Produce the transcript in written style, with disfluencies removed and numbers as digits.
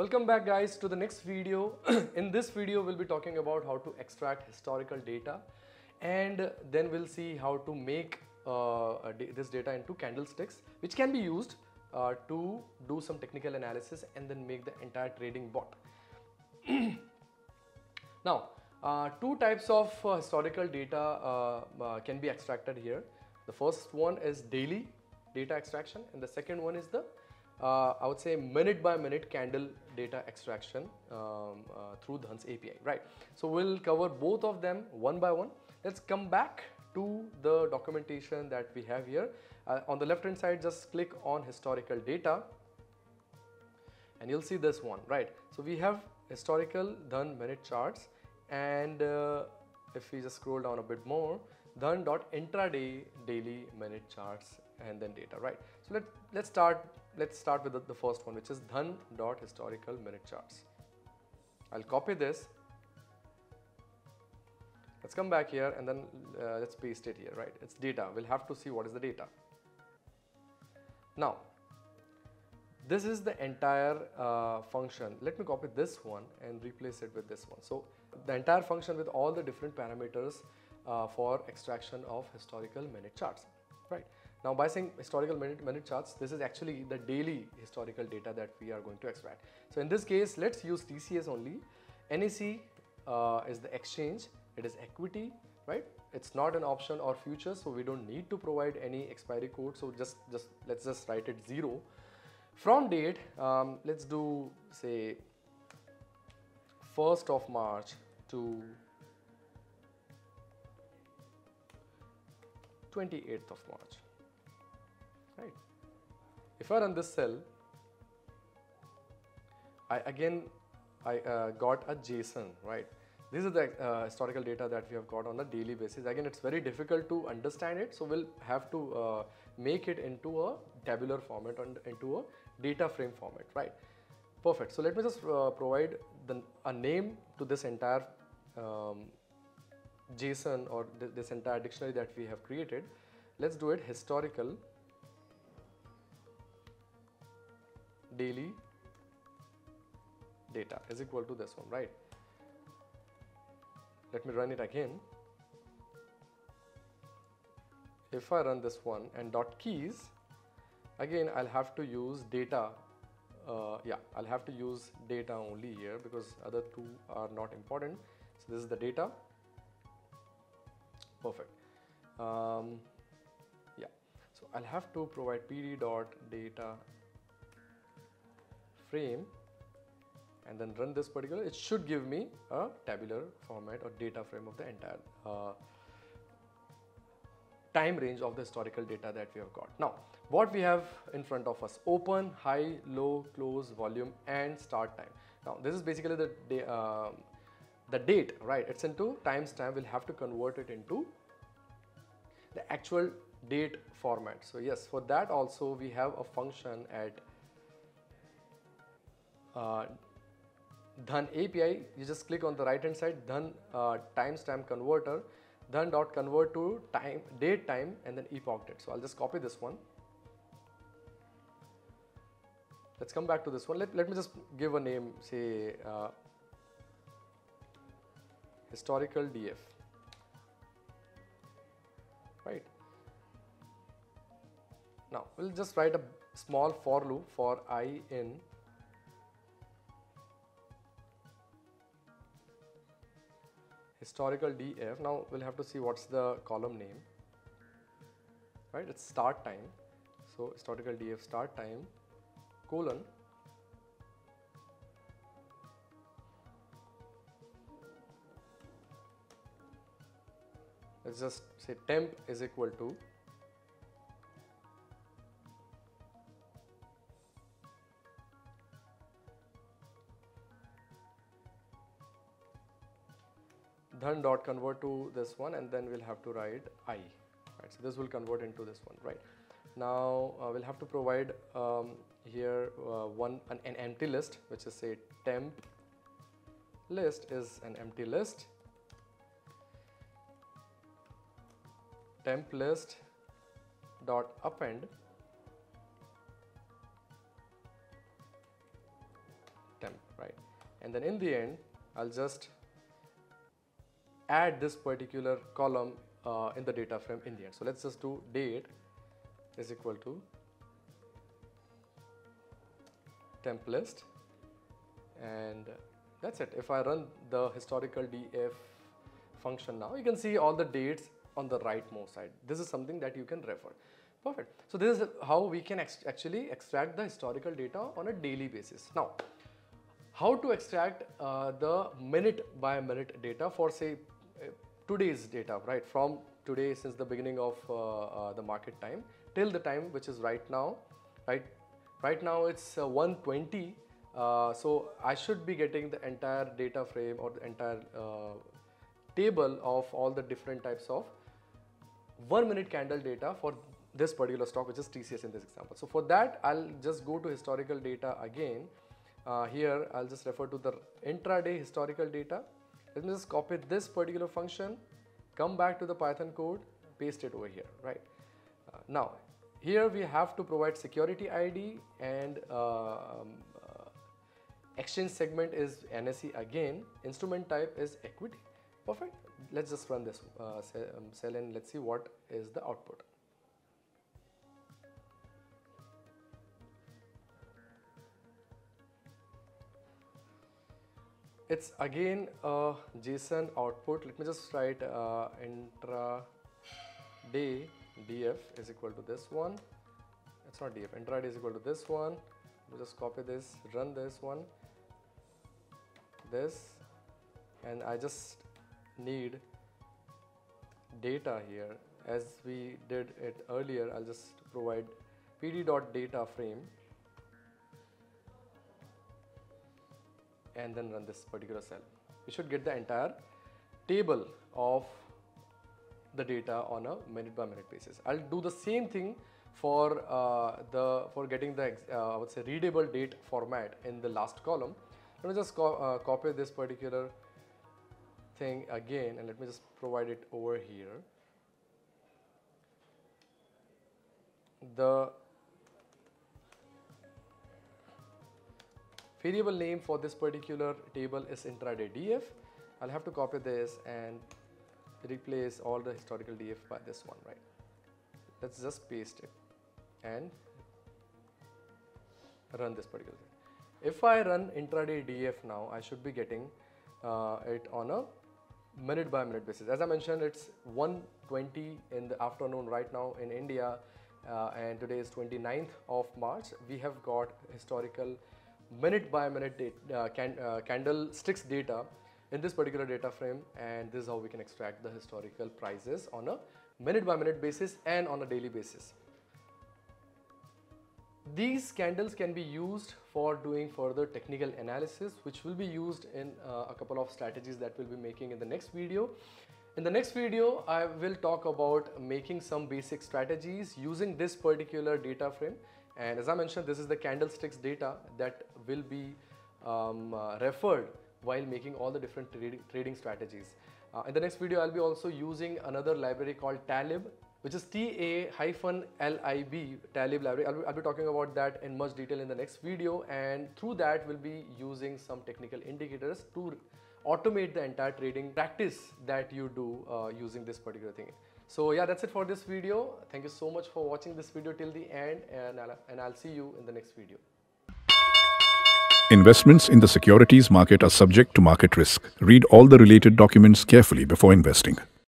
Welcome back guys to the next video. In this video we'll be talking about how to extract historical data, and then we'll see how to make this data into candlesticks which can be used to do some technical analysis and then make the entire trading bot. Now two types of historical data can be extracted here. The first one is daily data extraction and the second one is the I would say minute by minute candle data extraction through Dhan's API, right? So we'll cover both of them one by one. Let's come back to the documentation that we have here. On the left hand side, just click on historical data and you'll see this one, right? So we have historical Dhan minute charts, and if we just scroll down a bit more, Dhan.intraday daily minute charts and then data, right? So let's start with the first one, which is Dhan.historical minute charts. I'll copy this. Let's come back here and then let's paste it here, right? It's data. We'll have to see what is the data. Now, this is the entire function. Let me copy this one and replace it with this one. So the entire function with all the different parameters for extraction of historical minute charts, right? Now by saying historical minute charts, this is actually the daily historical data that we are going to extract. So in this case, let's use TCS only. NSE is the exchange, it is equity, right? It's not an option or future, so we don't need to provide any expiry code. So let's just write it 0. From date, let's do say 1st of March to 28th of March, right? If I run this cell, I got a JSON, right? These are the historical data that we have got on a daily basis. Again, it's very difficult to understand it, so we'll have to make it into a tabular format and into a data frame format, right? Perfect. So let me just provide a name to this entire JSON or this entire dictionary that we have created. Let's do it historical daily data is equal to this one, right? Let me run it again. If I run this one and dot keys, again I'll have to use data. I'll have to use data only here because other two are not important. So this is the data. Perfect. So I'll have to provide pd.data frame and then run this particular. It should give me a tabular format or data frame of the entire time range of the historical data that we have got. Now, what we have in front of us: open, high, low, close, volume, and start time. Now, this is basically the date, right? It's into timestamp. We'll have to convert it into the actual date format. So yes, for that also we have a function at Dhan API. You just click on the right hand side, Dhan timestamp converter, Dhan.convert to time, date time, and then epoch date. So I'll just copy this one. Let's come back to this one. Let me just give a name, say historical DF, right? Now we'll just write a small for loop for I in historical DF. Now we'll have to see what's the column name, right? It's start time. So historical DF start time colon. Let's just say temp is equal to Dhan dot convert to this one, and then we'll have to write I, right? So this will convert into this one, right? Now we'll have to provide here an empty list, which is say temp list is an empty list. Temp list dot append temp, right? And then in the end, I'll just add this particular column in the data frame in the end. So let's just do date is equal to temp list, and that's it. If I run the historical df function now, you can see all the dates on the rightmost side. This is something that you can refer. Perfect. So this is how we can actually extract the historical data on a daily basis. Now, how to extract the minute by minute data for, say, today's data, right? From today, since the beginning of the market time till the time which is right now, right? Right now it's 1:20, so I should be getting the entire data frame or the entire table of all the different types of 1 minute candle data for this particular stock, which is TCS in this example. So for that, I'll just go to historical data again. Here I'll just refer to the intraday historical data. Let me just copy this particular function, come back to the Python code, paste it over here, right? Now, here we have to provide security ID, and exchange segment is NSE again, instrument type is equity. Perfect. Let's just run this cell and let's see what is the output. It's again a JSON output. Let me just write intraday df is equal to this one. It's not df, intraday is equal to this one. We'll just copy this, run this one, this, and I just need data here as we did it earlier. I'll just provide pd.data frame and then run this particular cell. We should get the entire table of the data on a minute by minute basis. I'll do the same thing for getting the I would say readable date format in the last column. Let me just copy this particular thing again, and let me just provide it over here. The variable name for this particular table is intraday df. I'll have to copy this and replace all the historical df by this one, right? Let's just paste it and run this particular thing. If I run intraday df now, I should be getting it on a minute by minute basis. As I mentioned, it's 1:20 in the afternoon right now in India, and today is 29th of March. We have got historical minute by minute data, candlesticks data in this particular data frame, and this is how we can extract the historical prices on a minute by minute basis and on a daily basis. These candles can be used for doing further technical analysis, which will be used in a couple of strategies that we'll be making in the next video. In the next video, I will talk about making some basic strategies using this particular data frame. And as I mentioned, this is the candlesticks data that will be referred while making all the different trading strategies. In the next video, I'll be also using another library called Talib, which is T-A-L-I-B, Talib library. I'll be talking about that in much detail in the next video, and through that, we'll be using some technical indicators to automate the entire trading practice that you do using this particular thing. So yeah, that's it for this video. Thank you so much for watching this video till the end, and I'll see you in the next video. Investments in the securities market are subject to market risk. Read all the related documents carefully before investing.